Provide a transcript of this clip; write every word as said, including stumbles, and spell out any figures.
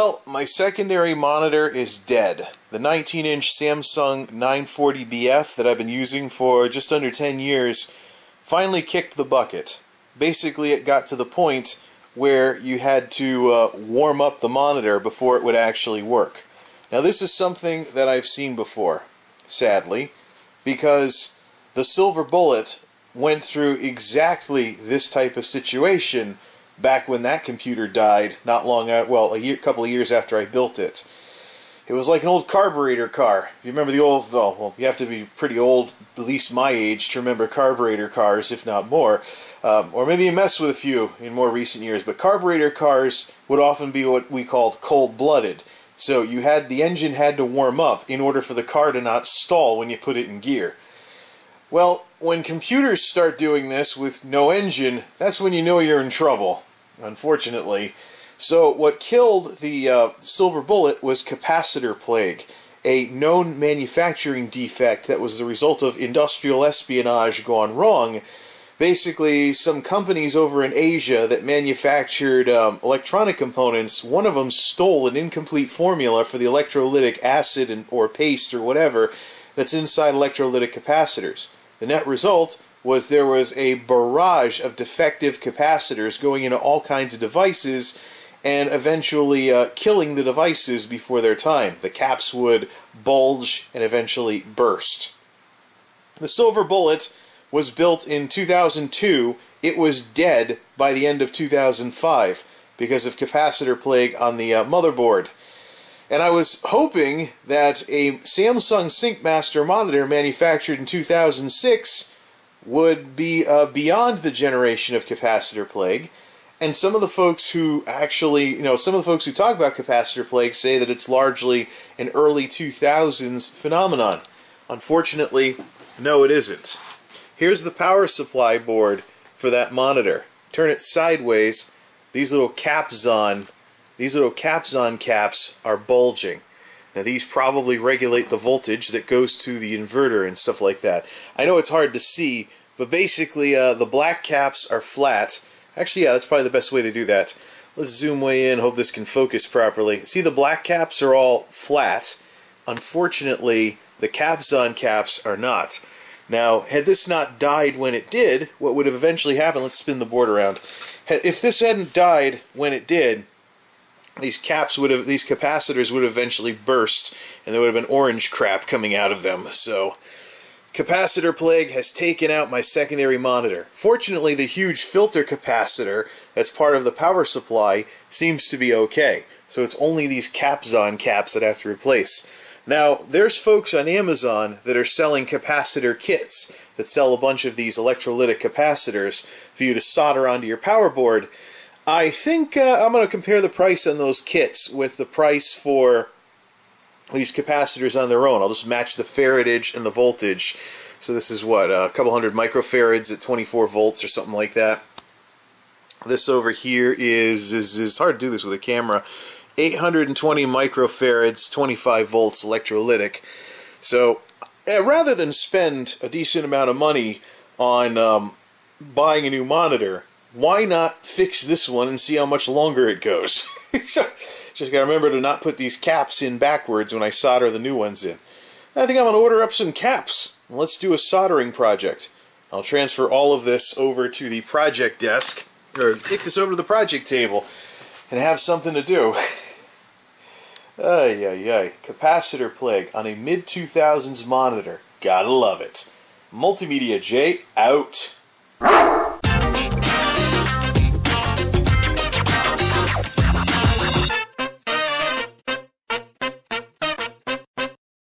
Well, my secondary monitor is dead. The nineteen inch Samsung nine forty B F that I've been using for just under ten years finally kicked the bucket. Basically, it got to the point where you had to uh, warm up the monitor before it would actually work. Now, this is something that I've seen before, sadly, because the Silver Bullet went through exactly this type of situation back when that computer died, not long out, well, a year, couple of years after I built it. It was like an old carburetor car. If you remember the old, oh, well, you have to be pretty old, at least my age, to remember carburetor cars, if not more. Um, or maybe you mess with a few in more recent years, but carburetor cars would often be what we called cold-blooded. So you had, the engine had to warm up in order for the car to not stall when you put it in gear. Well, when computers start doing this with no engine, that's when you know you're in trouble, unfortunately. So what killed the uh, Silver Bullet was Capacitor Plague, a known manufacturing defect that was the result of industrial espionage gone wrong. Basically, some companies over in Asia that manufactured um, electronic components, one of them stole an incomplete formula for the electrolytic acid and, or paste or whatever that's inside electrolytic capacitors. The net result was there was a barrage of defective capacitors going into all kinds of devices, and eventually uh, killing the devices before their time. The caps would bulge and eventually burst. The Silver Bullet was built in two thousand two. It was dead by the end of two thousand five because of capacitor plague on the uh, motherboard. And I was hoping that a Samsung SyncMaster monitor manufactured in two thousand six would be uh, beyond the generation of capacitor plague. And some of the folks who actually, you know, some of the folks who talk about capacitor plague say that it's largely an early two thousands phenomenon. Unfortunately, no, it isn't. Here's the power supply board for that monitor. Turn it sideways. These little Capxon, these little Capxon caps are bulging. Now, these probably regulate the voltage that goes to the inverter and stuff like that. I know it's hard to see, but basically uh, the black caps are flat. Actually, yeah, that's probably the best way to do that. Let's zoom way in, hope this can focus properly. See, the black caps are all flat. Unfortunately, the Capxon caps are not. Now, had this not died when it did, what would have eventually happened, let's spin the board around. If this hadn't died when it did, these caps would have, these capacitors would have eventually burst, and there would have been orange crap coming out of them. So, capacitor plague has taken out my secondary monitor. Fortunately, the huge filter capacitor that's part of the power supply seems to be okay. So it's only these Capxon caps that I have to replace. Now, there's folks on Amazon that are selling capacitor kits that sell a bunch of these electrolytic capacitors for you to solder onto your power board. I think uh, I'm going to compare the price on those kits with the price for these capacitors on their own. I'll just match the faradage and the voltage. So this is what, a couple hundred microfarads at twenty-four volts or something like that. This over here is, is, is hard to do this with a camera, eight hundred twenty microfarads, twenty-five volts electrolytic. So uh, rather than spend a decent amount of money on um, buying a new monitor, why not fix this one and see how much longer it goes? So, just gotta remember to not put these caps in backwards when I solder the new ones in. I think I'm gonna order up some caps. Let's do a soldering project. I'll transfer all of this over to the project desk, or take this over to the project table, and have something to do. Ay, ay, ay. Capacitor plague on a mid two thousands monitor. Gotta love it. MultimediaJay out.